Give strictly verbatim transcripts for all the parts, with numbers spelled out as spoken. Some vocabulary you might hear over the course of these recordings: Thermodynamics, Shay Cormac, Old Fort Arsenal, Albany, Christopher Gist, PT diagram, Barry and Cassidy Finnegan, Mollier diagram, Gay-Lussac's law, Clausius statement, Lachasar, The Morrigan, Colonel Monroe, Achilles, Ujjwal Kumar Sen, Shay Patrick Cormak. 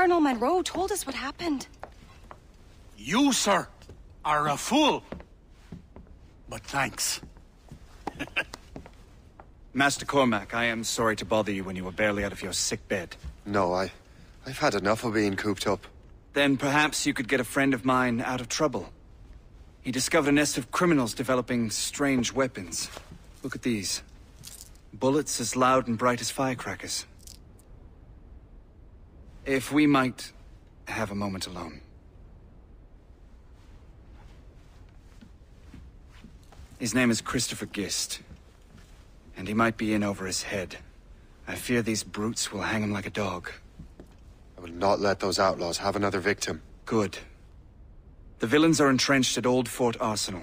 Colonel Monroe told us what happened. You, sir, are a fool. But thanks. Master Cormac, I am sorry to bother you when you were barely out of your sick bed. No, I... I've had enough of being cooped up. Then perhaps you could get a friend of mine out of trouble. He discovered a nest of criminals developing strange weapons. Look at these. Bullets as loud and bright as firecrackers. If we might have a moment alone. His name is Christopher Gist, and he might be in over his head. I fear these brutes will hang him like a dog. I will not let those outlaws have another victim. Good. The villains are entrenched at Old Fort Arsenal.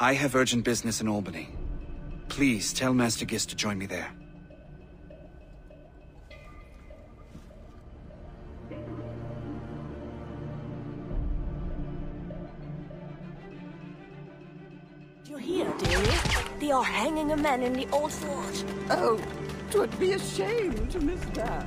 I have urgent business in Albany. Please tell Master Gist to join me there. You hear, dearie? They are hanging a man in the old fort. Oh, 'twould be a shame to miss that.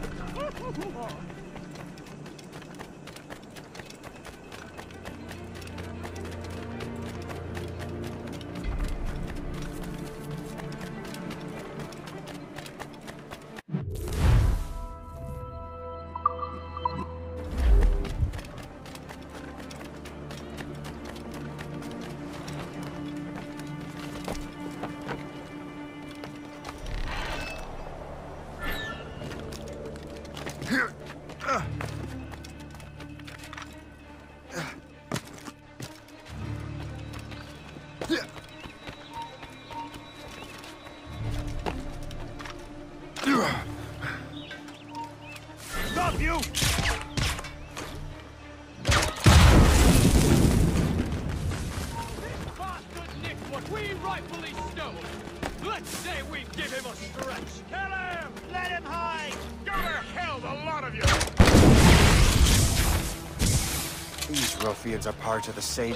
Are part of the same.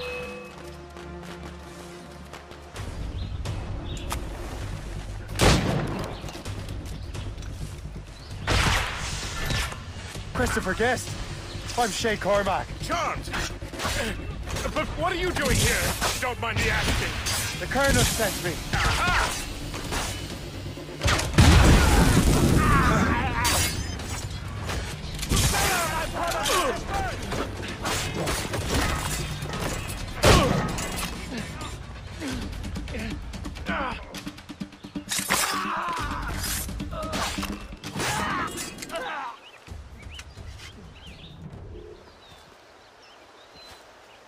Christopher Gist, I'm Shay Cormac. Charmed, but what are you doing here? Don't mind me asking. The Colonel sent me. Aha!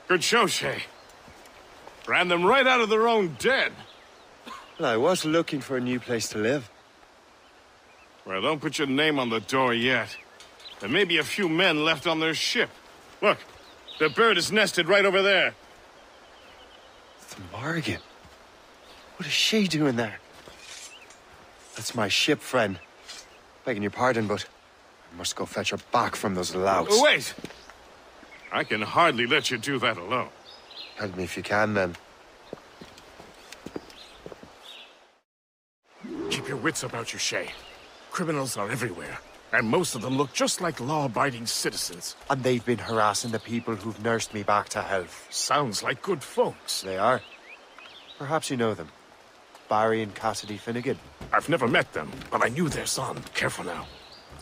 Good show, Shay. Ran them right out of their own den. Well, I was looking for a new place to live. Well, don't put your name on the door yet. There may be a few men left on their ship. Look, the bird is nested right over there. The Morrigan? What is Shay doing there? That's my ship, friend. Begging your pardon, but I must go fetch her back from those louts. Wait! I can hardly let you do that alone. Help me if you can, then. Keep your wits about you, Shay. Criminals are everywhere, and most of them look just like law-abiding citizens. And they've been harassing the people who've nursed me back to health. Sounds like good folks. They are. Perhaps you know them. Barry and Cassidy Finnegan. I've never met them, but I knew their son. Careful now.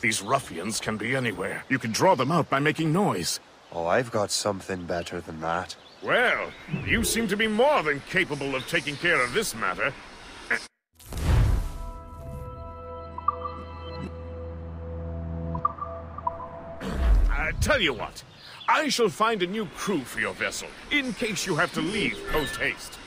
These ruffians can be anywhere. You can draw them out by making noise. Oh, I've got something better than that. Well, you seem to be more than capable of taking care of this matter. I tell you what, I shall find a new crew for your vessel, in case you have to leave post-haste.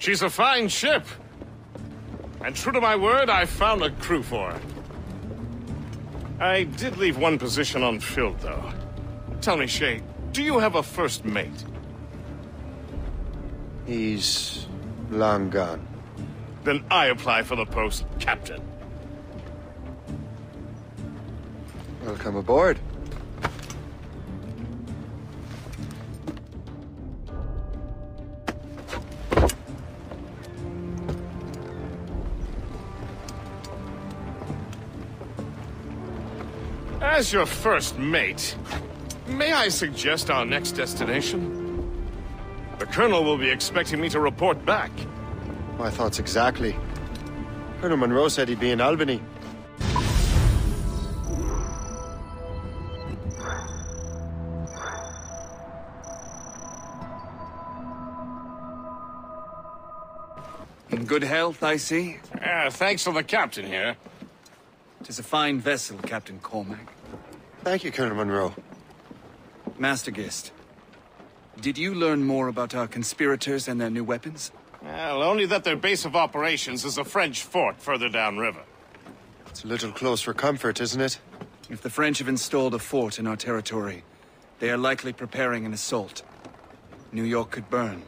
She's a fine ship. And true to my word, I found a crew for her. I did leave one position unfilled, though. Tell me, Shay, do you have a first mate? He's long gone. Then I apply for the post, Captain. Welcome aboard. As your first mate, may I suggest our next destination? The Colonel will be expecting me to report back. My thoughts exactly. Colonel Monroe said he'd be in Albany. In good health, I see. Yeah, thanks to the captain here. 'Tis a fine vessel, Captain Cormac. Thank you, Colonel Monroe. Master Gist, did you learn more about our conspirators and their new weapons? Well, only that their base of operations is a French fort further downriver. It's a little close for comfort, isn't it? If the French have installed a fort in our territory, they are likely preparing an assault. New York could burn.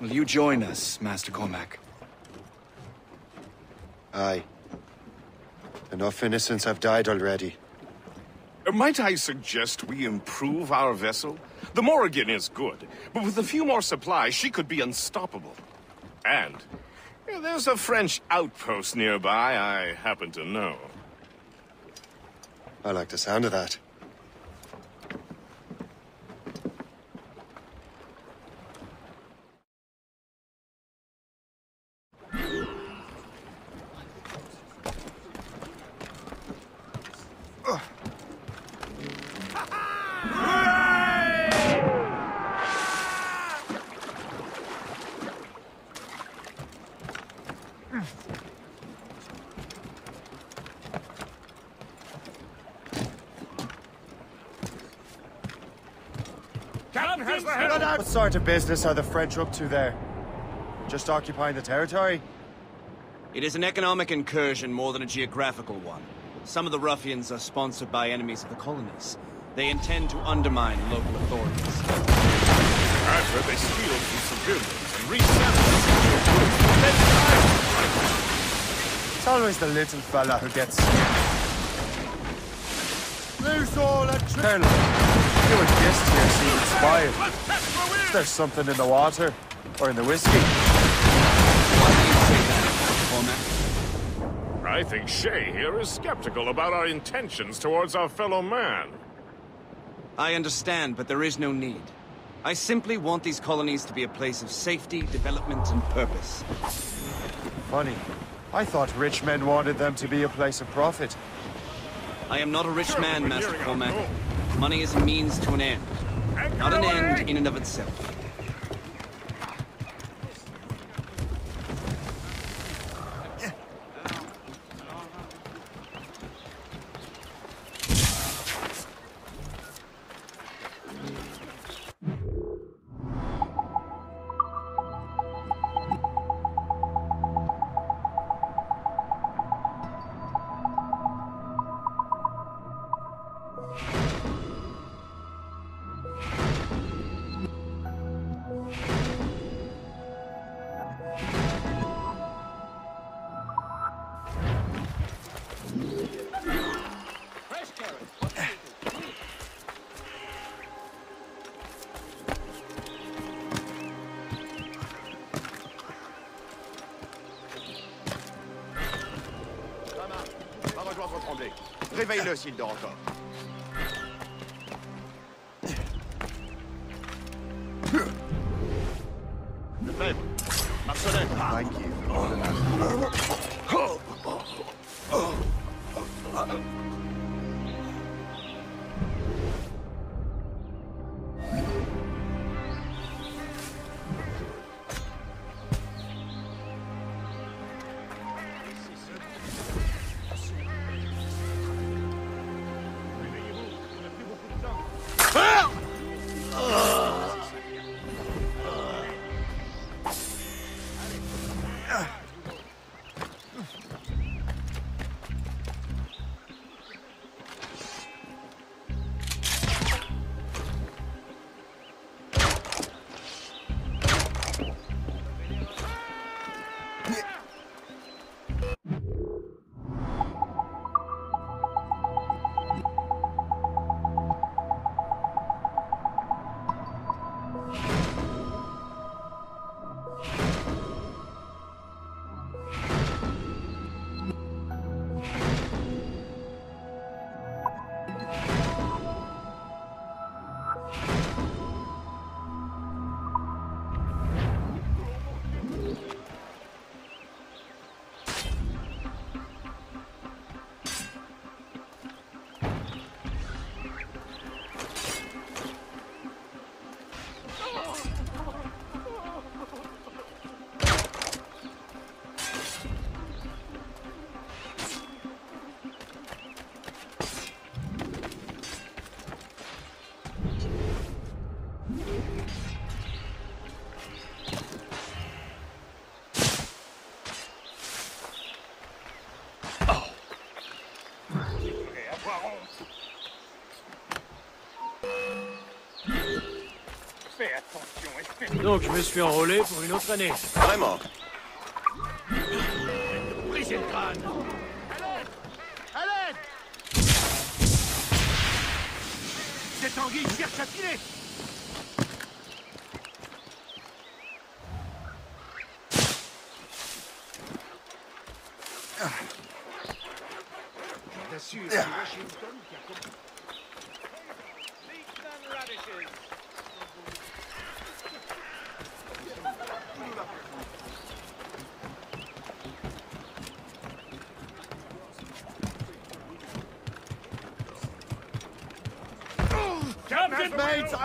Will you join us, Master Cormac? Aye. Enough innocents have died already. Might I suggest we improve our vessel? The Morrigan is good, but with a few more supplies, she could be unstoppable. And there's a French outpost nearby I happen to know. I like the sound of that. What sort of business are the French up to there? Just occupying the territory? It is an economic incursion more than a geographical one. Some of the ruffians are sponsored by enemies of the colonists. They intend to undermine local authorities. I've heard they steal from civilians and resell. It's always the little fella who gets scared. Lose all at Colonel. You and Gist here seem inspired. Is there something in the water? Or in the whiskey? Why do you say that, Cormac? I think Shay here is skeptical about our intentions towards our fellow man. I understand, but there is no need. I simply want these colonies to be a place of safety, development, and purpose. Funny. I thought rich men wanted them to be a place of profit. I am not a rich man, Master Cormac. Money is a means to an end, not an end in and of itself. Réveille-le s'il dort encore. Thank you. Donc, je me suis enrôlé pour une autre année. Vraiment? Brisez le crâne! À l'aide! Cette anguille cherche à filer! T'assures, tu vas chez Houston, car comme...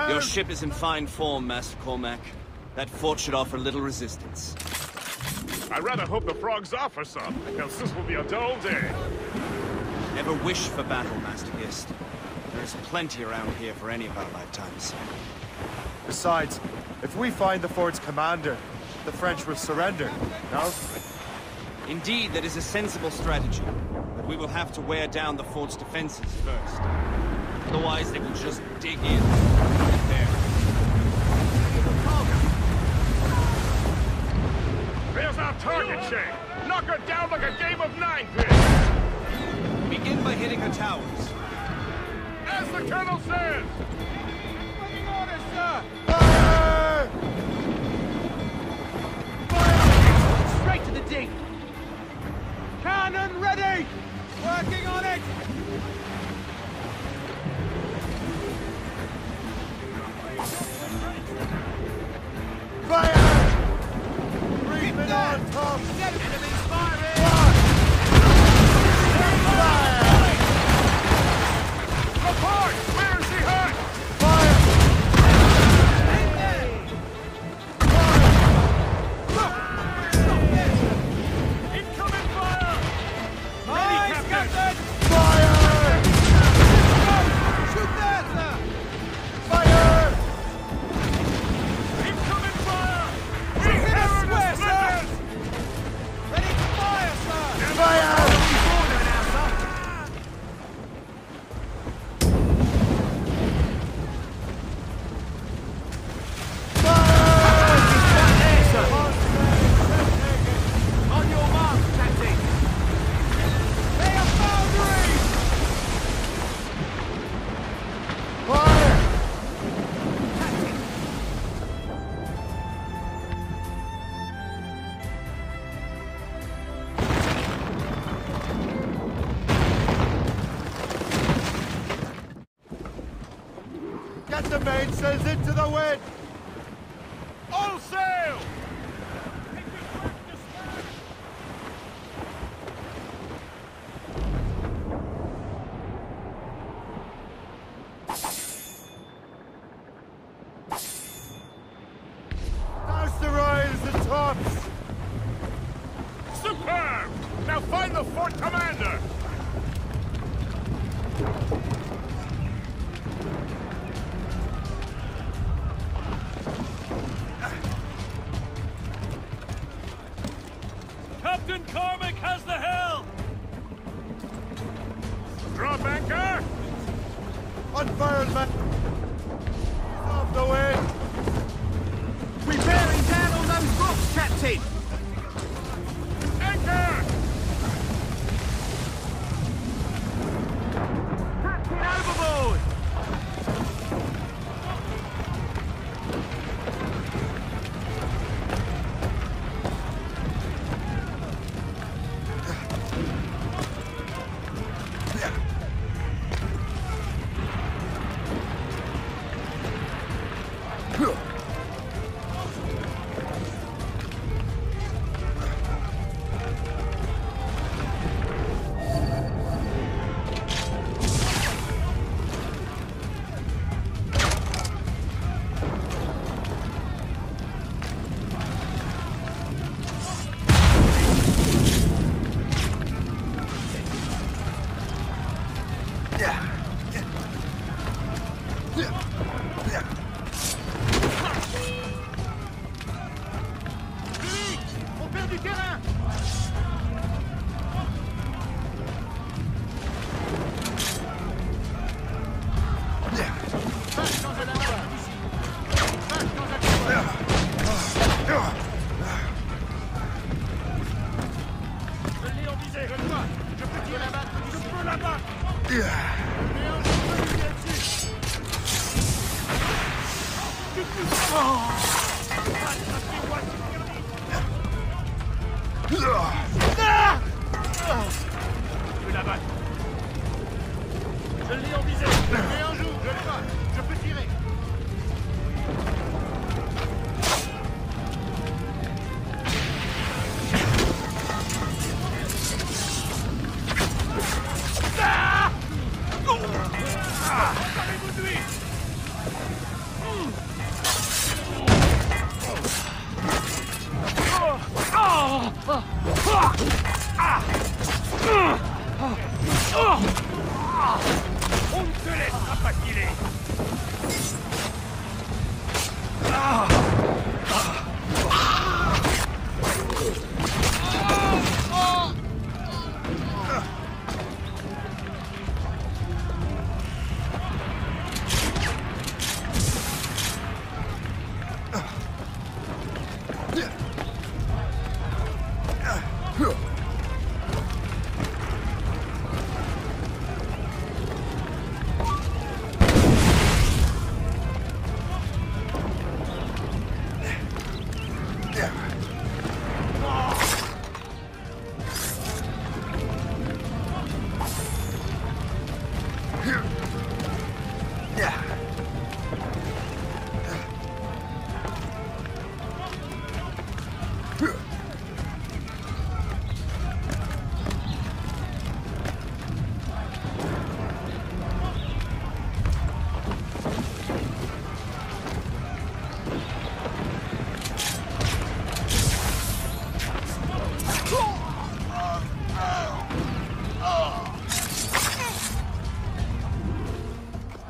Your ship is in fine form, Master Cormac. That fort should offer little resistance. I rather hope the frogs offer some, else this will be a dull day. Never wish for battle, Master Gist. There is plenty around here for any of our lifetimes. Besides, if we find the fort's commander, the French will surrender, no? Indeed, that is a sensible strategy. But we will have to wear down the fort's defenses first. Otherwise, they will just dig in. Right there. There's our target, Shay! Knock her down like a game of nine-pins! Begin by hitting her towers. As the Colonel says! Running orders, sir! Fire! Fire! Straight to the ding! Cannon ready! Working on it! Sails into the wind! All sail! Douse the royals and tops! Superb! Now find the fort commander! On ne te laissera pas filer. Ah.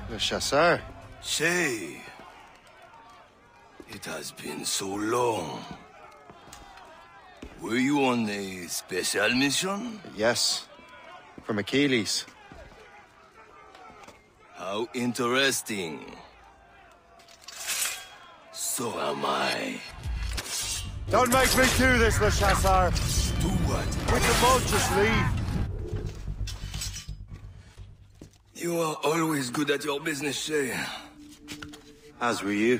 Lachasar. Say, it has been so long. Were you on a special mission? Yes, from Achilles. How interesting. So am I. Don't make me do this, Lachasar. Do what? We can both just leave. You are always good at your business, Shay. As were you.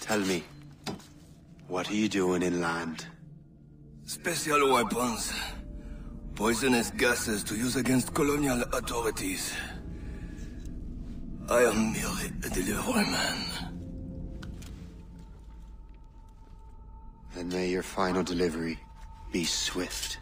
Tell me, what are you doing inland? Special weapons. Poisonous gases to use against colonial authorities. I am merely a deliveryman. Then may your final delivery be swift.